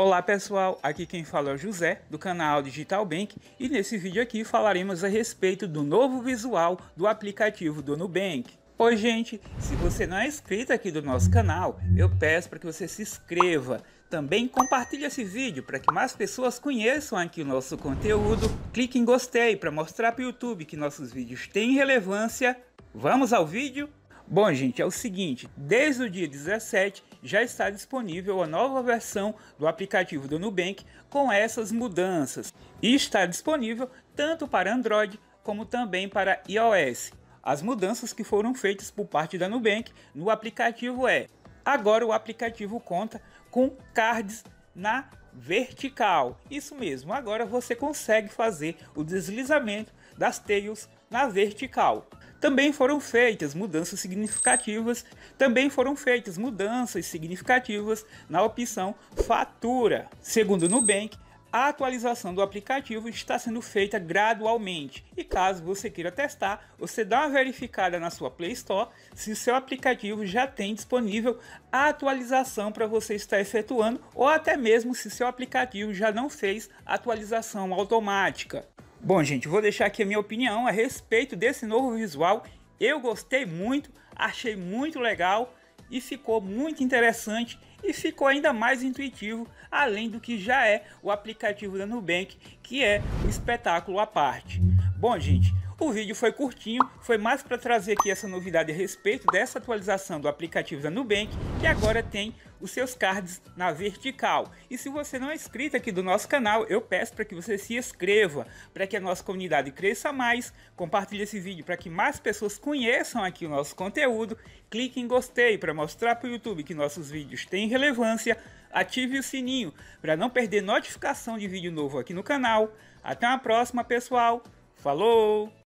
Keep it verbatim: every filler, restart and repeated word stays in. Olá pessoal, aqui quem fala é o José do canal Digital Bank e nesse vídeo aqui falaremos a respeito do novo visual do aplicativo do Nubank. Oi gente, se você não é inscrito aqui do nosso canal, eu peço para que você se inscreva. Também compartilhe esse vídeo para que mais pessoas conheçam aqui o nosso conteúdo. Clique em gostei para mostrar para o YouTube que nossos vídeos têm relevância. Vamos ao vídeo? Bom gente, é o seguinte, desde o dia dezessete já está disponível a nova versão do aplicativo do Nubank com essas mudanças e está disponível tanto para Android como também para iOS. As mudanças que foram feitas por parte da Nubank no aplicativo é: agora o aplicativo conta com cards na vertical. Isso mesmo, agora você consegue fazer o deslizamento das tails na vertical. Também foram feitas mudanças significativas, também foram feitas mudanças significativas na opção fatura. Segundo o Nubank, a atualização do aplicativo está sendo feita gradualmente e caso você queira testar, você dá uma verificada na sua Play Store se o seu aplicativo já tem disponível a atualização para você estar efetuando ou até mesmo se seu aplicativo já não fez atualização automática. Bom gente, vou deixar aqui a minha opinião a respeito desse novo visual. Eu gostei muito, achei muito legal e ficou muito interessante e ficou ainda mais intuitivo, além do que já é o aplicativo da Nubank, que é um espetáculo à parte. Bom gente, o vídeo foi curtinho, foi mais para trazer aqui essa novidade a respeito dessa atualização do aplicativo da Nubank, que agora tem os seus cards na vertical. E se você não é inscrito aqui do nosso canal, eu peço para que você se inscreva, para que a nossa comunidade cresça mais, compartilhe esse vídeo para que mais pessoas conheçam aqui o nosso conteúdo, clique em gostei para mostrar para o YouTube que nossos vídeos têm relevância, ative o sininho para não perder notificação de vídeo novo aqui no canal. Até uma próxima pessoal, falou!